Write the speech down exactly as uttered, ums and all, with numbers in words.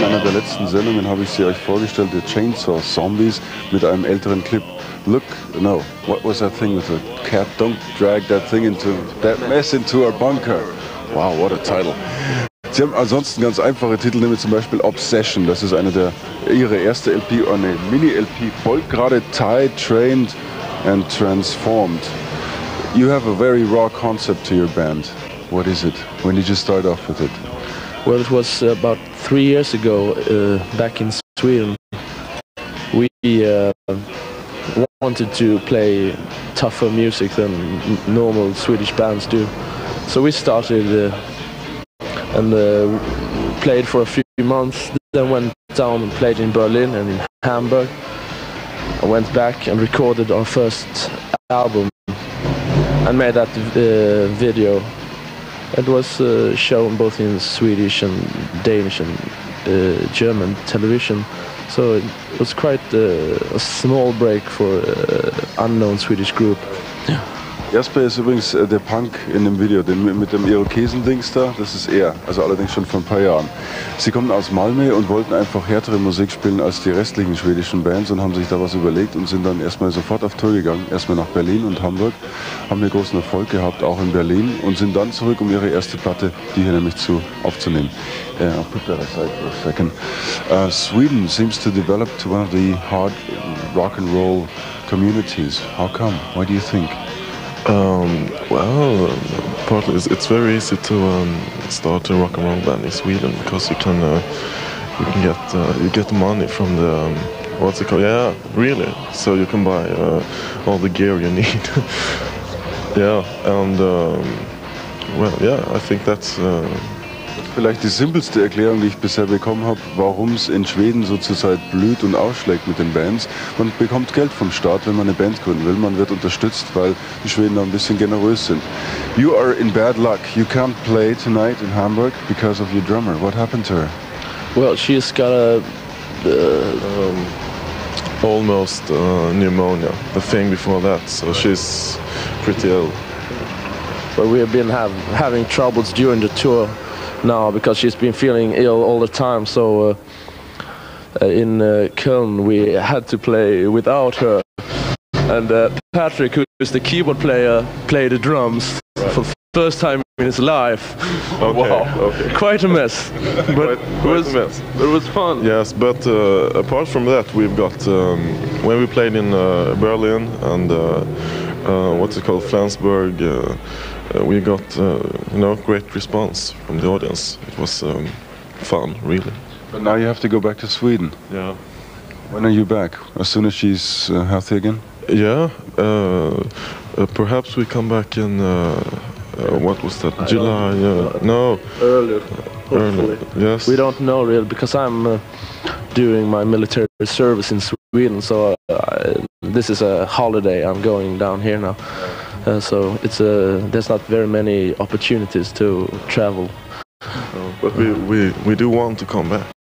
in einer der letzten Sendungen habe ich sie euch vorgestellt, The Chainsaw Zombies, mit einem älteren Clip. Look, no, what was that thing with the cat? Don't drag that thing into, that mess into our bunker. Wow, what a title. Sie haben ansonsten ganz einfache Titel, nämlich zum Beispiel Obsession. Das ist eine der, ihre erste L P, oder eine Mini-L P, folgt gerade Trained and Transformed. You have a very raw concept to your band. What is it? When did you start off with it? Well, it was about three years ago, uh, back in Sweden. We uh, wanted to play tougher music than normal Swedish bands do. So we started uh, and uh, played for a few months, then went down and played in Berlin and in Hamburg. I went back and recorded our first album and made that uh, video. It was uh, shown both in Swedish and Danish and uh, German television, so it was quite uh, a small break for uh, unknown Swedish group. Yeah. Jasper ist übrigens äh, der Punk in dem Video, den, mit dem Irokesen-Dings da, das ist er, also allerdings schon vor ein paar Jahren. Sie kommen aus Malmö und wollten einfach härtere Musik spielen als die restlichen schwedischen Bands und haben sich da was überlegt und sind dann erstmal sofort auf Tour gegangen, erstmal nach Berlin und Hamburg, haben hier großen Erfolg gehabt, auch in Berlin, und sind dann zurück, um ihre erste Platte, die hier nämlich zu, aufzunehmen. Uh, I'll put that aside for a second. Uh, Sweden seems to develop to one of the hard rock and roll communities. How come? Why do you think? Um, well, partly it's, it's very easy to um, start a rock and roll band in Sweden because you can uh, you can get uh, you get money from the um, what's it called? Yeah, really. So you can buy uh, all the gear you need. Yeah, and um, well, yeah, I think that's. Uh, Vielleicht die simpelste Erklärung, die ich bisher bekommen habe, warum es in Schweden so zur Zeit blüht und ausschlägt mit den Bands. Man bekommt Geld vom Staat, wenn man eine Band gründen will. Man wird unterstützt, weil die Schweden da ein bisschen generös sind. You are in bad luck. You can't play tonight in Hamburg because of your drummer. What happened to her? Well, she's got a uh, um, almost uh, pneumonia. The thing before that, so she's pretty ill. But we have been have, having troubles during the tour. Now, because she's been feeling ill all the time, so uh, in uh, Köln we had to play without her. And uh, Patrick, who is the keyboard player, played the drums right. for the first time in his life. Okay, wow, okay. Quite a mess. But quite, quite it was, a mess. It was fun. Yes, but uh, apart from that, we've got um, when we played in uh, Berlin and uh, uh, what's it called, Flensburg. Uh, Uh, we got, uh, you know, great response from the audience. It was um, fun, really. But now you have to go back to Sweden. Yeah. When are you back? As soon as she's uh, healthy again? Yeah. Uh, uh, perhaps we come back in. Uh, uh, what was that? I July? Uh, no. Earlier. Earlier. Yes. We don't know really because I'm uh, doing my military service in Sweden, so uh, this is a holiday. I'm going down here now. Uh, so it's a uh, there's not very many opportunities to travel. No, but we, we we do want to come back.